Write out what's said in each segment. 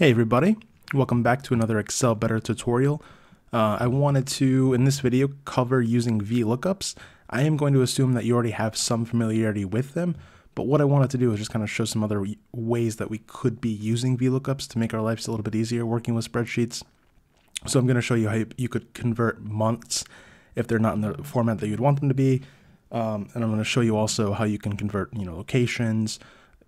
Hey everybody, welcome back to another Excel Better tutorial. I wanted to, in this video, cover using VLOOKUPs. I am going to assume that you already have some familiarity with them, but what I wanted to do is just kind of show some other ways that we could be using VLOOKUPs to make our lives a little bit easier working with spreadsheets. So I'm going to show you how you could convert months if they're not in the format that you'd want them to be, and I'm going to show you also how you can convert, you know, locations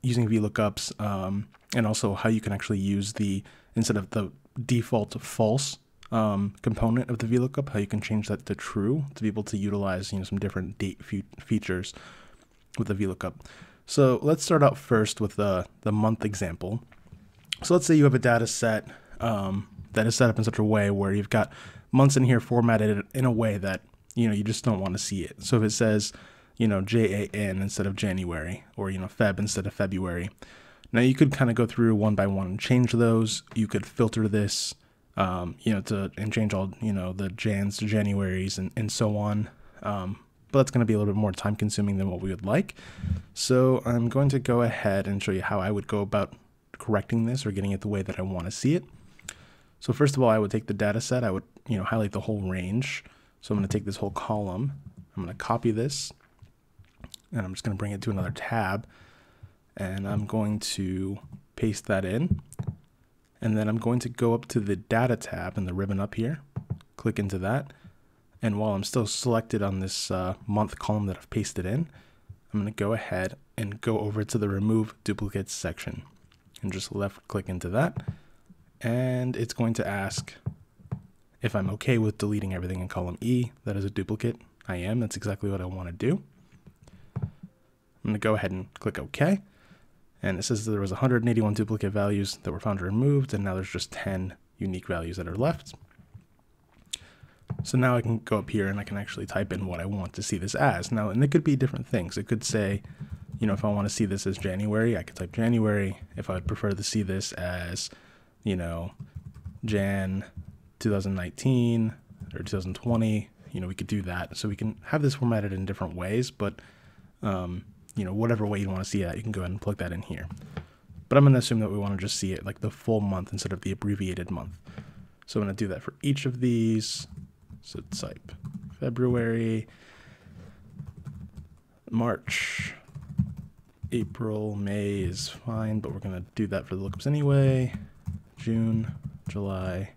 using VLOOKUPs, and also how you can actually use the, instead of the default false component of the VLOOKUP, how you can change that to true to be able to utilize, you know, some different date features with the VLOOKUP. So let's start out first with the month example. So let's say you have a data set that is set up in such a way where you've got months in here formatted in a way that, you know, you just don't want to see it. So if it says, you know, Jan instead of January, or, you know, Feb instead of February. Now you could kind of go through one by one and change those. You could filter this, you know, and change all, you know, the Jans to Januaries and so on. But that's going to be a little bit more time consuming than what we would like. So I'm going to go ahead and show you how I would go about correcting this or getting it the way that I want to see it. So first of all, I would take the data set. I would, you know, highlight the whole range. So I'm going to take this whole column. I'm going to copy this. And I'm just going to bring it to another tab, and I'm going to paste that in, and then I'm going to go up to the data tab in the ribbon up here, click into that, and while I'm still selected on this month column that I've pasted in, I'm going to go ahead and go over to the remove duplicates section and just left click into that, and it's going to ask if I'm okay with deleting everything in column E that is a duplicate. I am. That's exactly what I want to do. I'm going to go ahead and click OK, and it says there was 181 duplicate values that were found or removed, and now there's just 10 unique values that are left. So now I can go up here and I can actually type in what I want to see this as. Now, and it could be different things. It could say, you know, if I want to see this as January, I could type January. If I would prefer to see this as, you know, Jan 2019 or 2020, you know, we could do that. So we can have this formatted in different ways, but you know, whatever way you want to see that, you can go ahead and plug that in here. But I'm going to assume that we want to just see it like the full month instead of the abbreviated month. So I'm going to do that for each of these. So type February, March, April, May is fine, but we're going to do that for the lookups anyway. June, July,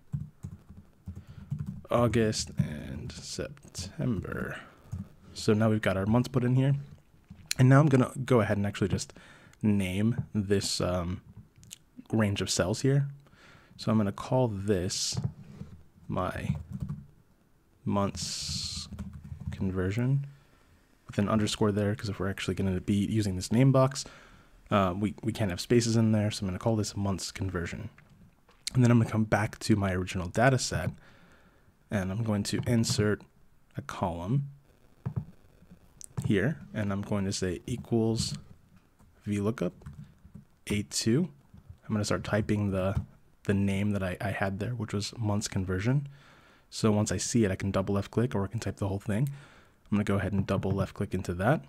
August, and September. So now we've got our months put in here. And now I'm going to go ahead and actually just name this range of cells here. So I'm going to call this my months conversion with an underscore there, because if we're actually going to be using this name box, we can't have spaces in there. So I'm going to call this months conversion. And then I'm going to come back to my original data set, and I'm going to insert a column here, and I'm going to say equals VLOOKUP A2. I'm going to start typing the name that I had there, which was months conversion. So once I see it, I can double left click, or I can type the whole thing. I'm going to go ahead and double left click into that.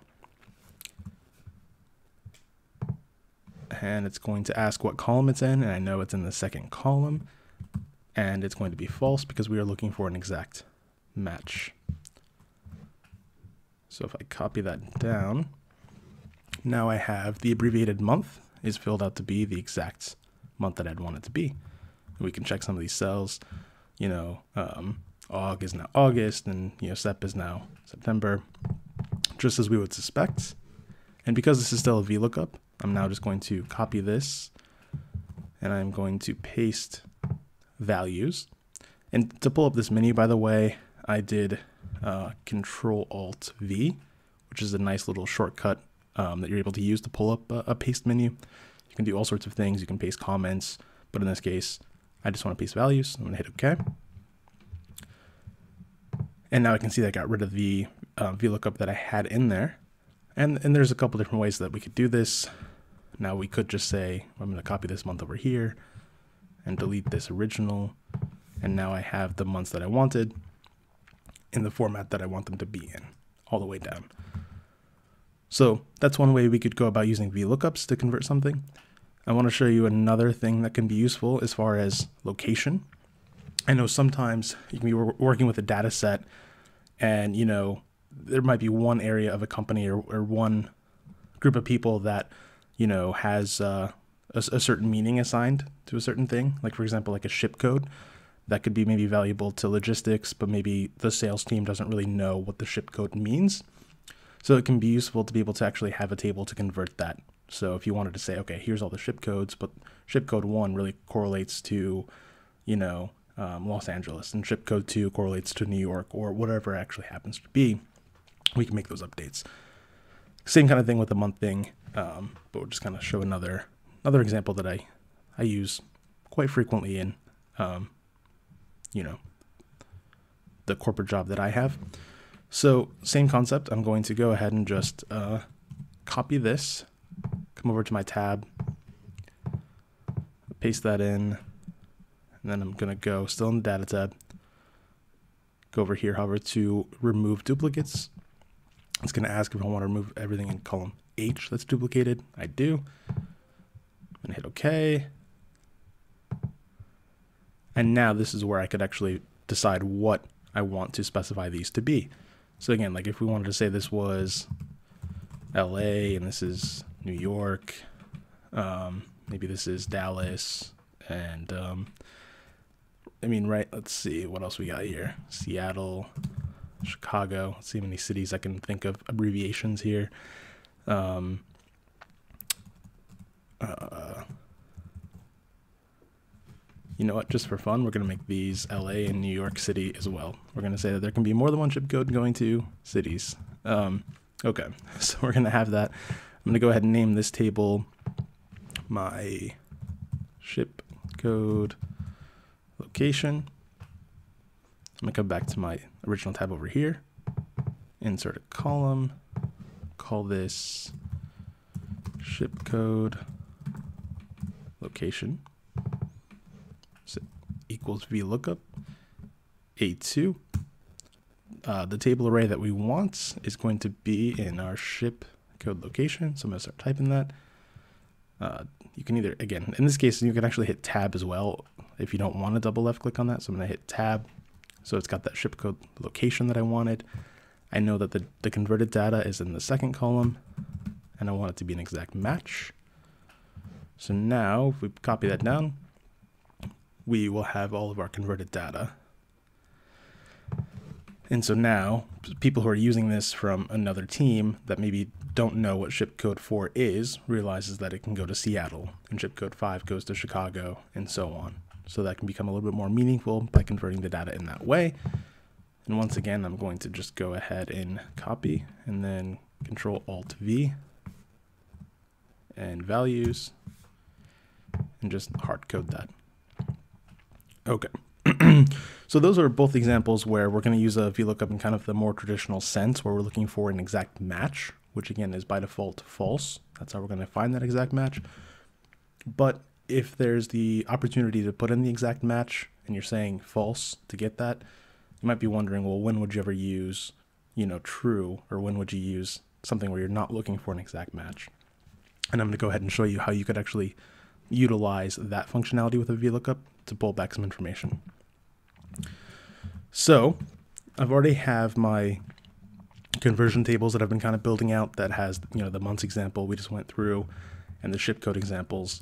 And it's going to ask what column it's in, and I know it's in the second column. And it's going to be false because we are looking for an exact match. So if I copy that down, now I have the abbreviated month is filled out to be the exact month that I'd want it to be. And we can check some of these cells, you know, Aug is now August, and, you know, Sep is now September, just as we would suspect. And because this is still a VLOOKUP, I'm now just going to copy this, and I'm going to paste values. And to pull up this menu, by the way, I did Control-Alt-V, which is a nice little shortcut that you're able to use to pull up a paste menu. You can do all sorts of things. You can paste comments, but in this case, I just want to paste values. So I'm going to hit OK. And now I can see that I got rid of the VLOOKUP that I had in there. And there's a couple different ways that we could do this. Now we could just say, I'm going to copy this month over here and delete this original. And now I have the months that I wanted in the format that I want them to be in, all the way down. So that's one way we could go about using VLOOKUPs to convert something. I want to show you another thing that can be useful as far as location. I know sometimes you can be working with a data set and, you know, there might be one area of a company or one group of people that, you know, has a certain meaning assigned to a certain thing. Like, for example, like a ship code that could be maybe valuable to logistics, but maybe the sales team doesn't really know what the ship code means. So it can be useful to be able to actually have a table to convert that. So if you wanted to say, okay, here's all the ship codes, but ship code 1 really correlates to, you know, Los Angeles, and ship code 2 correlates to New York, or whatever it actually happens to be, we can make those updates. Same kind of thing with the month thing, but we'll just kind of show another example that I use quite frequently in, you know, the corporate job that I have. So same concept. I'm going to go ahead and just copy this, come over to my tab, paste that in, and then I'm going to go, still in the data tab, go over here, hover to remove duplicates. It's going to ask if I want to remove everything in column H that's duplicated. I do. I'm going to hit OK. And now this is where I could actually decide what I want to specify these to be. So again, like if we wanted to say this was LA and this is New York, maybe this is Dallas, and I mean, right, let's see what else we got here. Seattle, Chicago, let's see how many cities I can think of abbreviations here. You know what, just for fun, we're going to make these LA and New York City as well. We're going to say that there can be more than one ship code going to cities. Okay, so we're going to have that. I'm going to go ahead and name this table my ship code location. I'm going to come back to my original tab over here, insert a column, call this ship code location equals VLOOKUP A2. The table array that we want is going to be in our ship code location, so I'm going to start typing that. You can either, again, in this case, you can actually hit tab as well if you don't want to double left click on that. So I'm going to hit tab. So it's got that ship code location that I wanted. I know that the converted data is in the second column, and I want it to be an exact match. So now if we copy that down, we will have all of our converted data. And so now people who are using this from another team that maybe don't know what ship code 4 is, realizes that it can go to Seattle, and ship code 5 goes to Chicago, and so on. So that can become a little bit more meaningful by converting the data in that way. And once again, I'm going to just go ahead and copy and then Control Alt V and values and just hard code that. Okay. So those are both examples where we're going to use a VLOOKUP in kind of the more traditional sense where we're looking for an exact match, which again is by default false. That's how we're going to find that exact match. But if there's the opportunity to put in the exact match and you're saying false to get that, you might be wondering, well, when would you ever use, you know, true, or when would you use something where you're not looking for an exact match? And I'm going to go ahead and show you how you could actually utilize that functionality with a VLOOKUP to pull back some information. So I've already have my conversion tables that I've been kind of building out that has, you know, the months example we just went through and the ship code examples.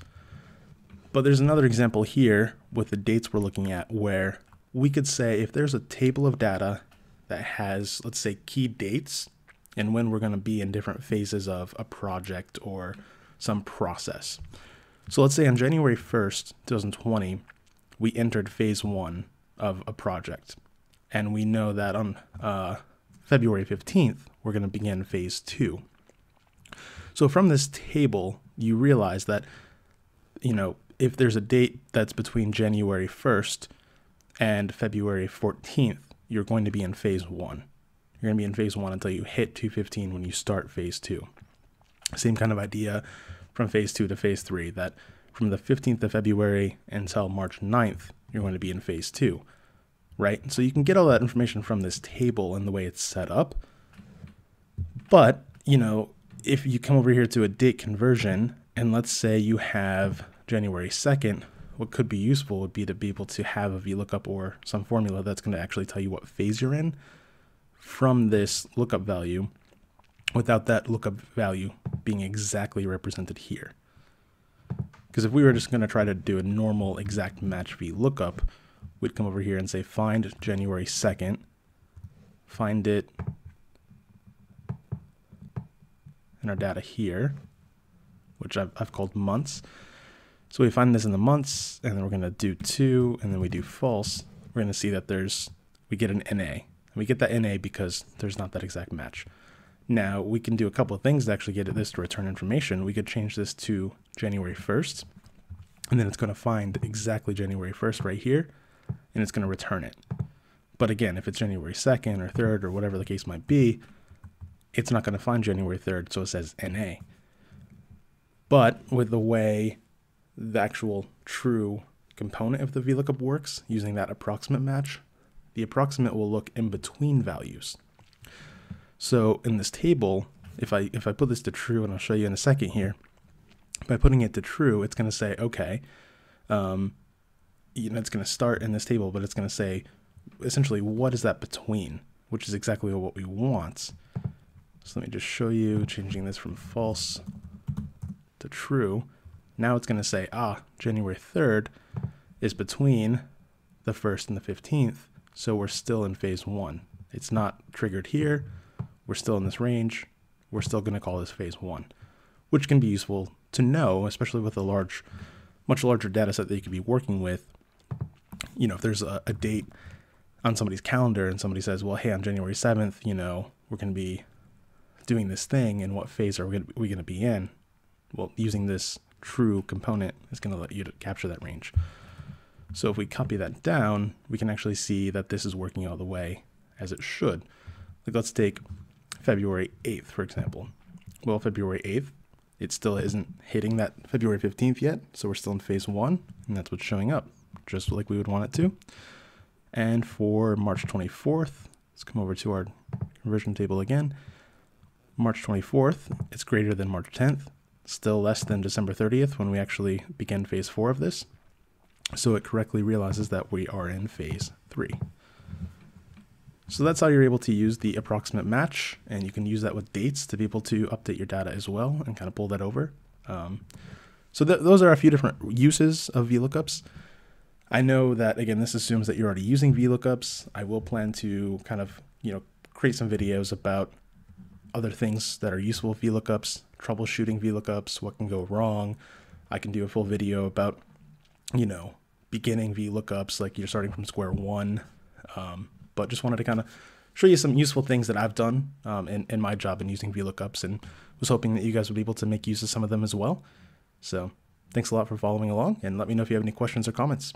But there's another example here with the dates we're looking at where we could say if there's a table of data that has, let's say, key dates and when we're going to be in different phases of a project or some process. So let's say on January 1st, 2020, we entered phase 1 of a project. And we know that on February 15th, we're going to begin phase 2. So from this table, you realize that, you know, if there's a date that's between January 1st and February 14th, you're going to be in phase 1. You're going to be in phase 1 until you hit 215 when you start phase 2. Same kind of idea from phase 2 to phase 3, that from the 15th of February until March 9th, you're going to be in phase 2, right? So you can get all that information from this table and the way it's set up. But, you know, if you come over here to a date conversion And let's say you have January 2nd, what could be useful would be to be able to have a VLOOKUP or some formula that's going to actually tell you what phase you're in from this lookup value without that lookup value being exactly represented here. Because if we were just going to try to do a normal exact match VLOOKUP, we'd come over here and say find January 2nd, find it in our data here, which I've called months. So we find this in the months, and then we're going to do two, and then we do false. We're going to see that we get an NA. And we get that NA because there's not that exact match. Now, we can do a couple of things to actually get this to return information. We could change this to January 1st, and then it's going to find exactly January 1st right here, and it's going to return it. But again, if it's January 2nd or 3rd or whatever the case might be, it's not going to find January 3rd, so it says NA. But with the way the actual true component of the VLOOKUP works, using that approximate match, the approximate will look in between values. So in this table, if I put this to true, and I'll show you in a second here, by putting it to true, it's going to say, okay, it's going to start in this table, but it's going to say, essentially, what is that between, which is exactly what we want. So let me just show you, changing this from false to true. Now it's going to say, January 3rd is between the 1st and the 15th, so we're still in phase one. It's not triggered here. We're still in this range. We're still going to call this phase one, which can be useful to know, especially with a much larger data set that you could be working with. You know, if there's a date on somebody's calendar and somebody says, well, hey, on January 7th, we're going to be doing this thing, and what phase are we going to be in? Well, using this true component is going to let you capture that range. So if we copy that down, we can actually see that this is working all the way as it should. Like, let's take February 8th, for example. Well, February 8th, it still isn't hitting that February 15th yet, so we're still in phase one, and that's what's showing up, just like we would want it to. And for March 24th, let's come over to our conversion table again. March 24th, it's greater than March 10th, still less than December 30th when we actually begin phase four of this. So it correctly realizes that we are in phase three. So that's how you're able to use the approximate match, and you can use that with dates to be able to update your data as well and kind of pull that over. So those are a few different uses of VLOOKUPs. I know that, again, this assumes that you're already using VLOOKUPs. I will plan to kind of, create some videos about other things that are useful with VLOOKUPs, troubleshooting VLOOKUPs, what can go wrong. I can do a full video about, beginning VLOOKUPs, like you're starting from square one. But just wanted to kind of show you some useful things that I've done in my job in using VLOOKUPs, and was hoping that you guys would be able to make use of some of them as well. So thanks a lot for following along, and let me know if you have any questions or comments.